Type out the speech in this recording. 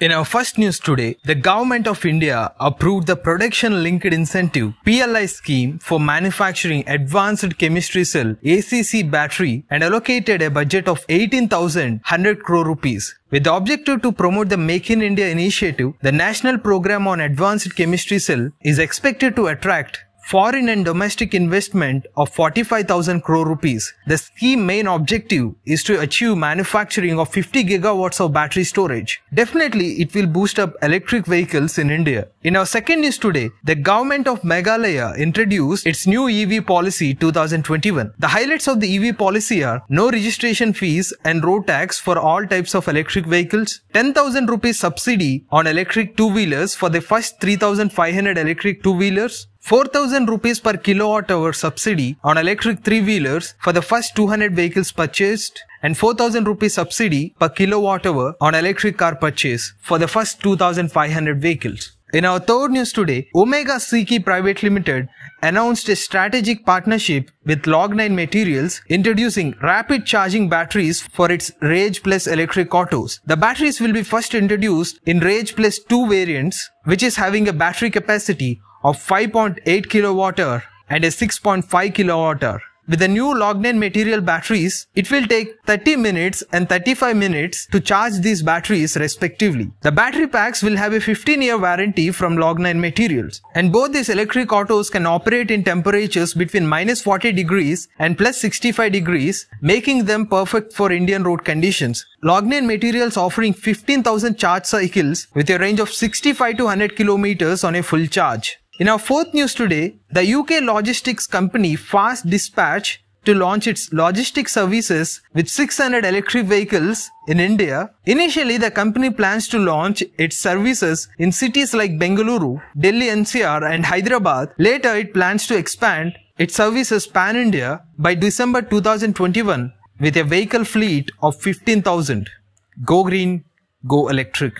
In our first news today, the Government of India approved the Production Linked Incentive PLI scheme for manufacturing advanced chemistry cell ACC battery and allocated a budget of 18,100 crore rupees. With the objective to promote the Make in India initiative, the National Program on Advanced Chemistry Cell is expected to attract foreign and domestic investment of 45,000 crore rupees. The scheme main objective is to achieve manufacturing of 50 gigawatts of battery storage. Definitely, it will boost up electric vehicles in India. In our second news today, the government of Meghalaya introduced its new EV policy 2021. The highlights of the EV policy are no registration fees and road tax for all types of electric vehicles, 10,000 rupees subsidy on electric two-wheelers for the first 3,500 electric two-wheelers, 4,000 rupees per kilowatt hour subsidy on electric three-wheelers for the first 200 vehicles purchased, and 4,000 rupees subsidy per kilowatt hour on electric car purchase for the first 2,500 vehicles. In our third news today, Omega Seiki Private Limited announced a strategic partnership with Log9 Materials, introducing rapid charging batteries for its RAGE Plus electric autos. The batteries will be first introduced in RAGE Plus 2 variants, which is having a battery capacity of 5.8 kWh and a 6.5 kWh. With the new Log9 Material batteries, it will take 30 minutes and 35 minutes to charge these batteries respectively. The battery packs will have a 15-year warranty from Log9 Materials. And both these electric autos can operate in temperatures between -40 degrees and +65 degrees, making them perfect for Indian road conditions. Log9 Materials offering 15,000 charge cycles with a range of 65 to 100 kilometers on a full charge. In our fourth news today, the UK logistics company Fast Dispatch to launch its logistics services with 600 electric vehicles in India. Initially, the company plans to launch its services in cities like Bengaluru, Delhi NCR and Hyderabad. Later, it plans to expand its services pan-India by December 2021 with a vehicle fleet of 15,000. Go green, go electric.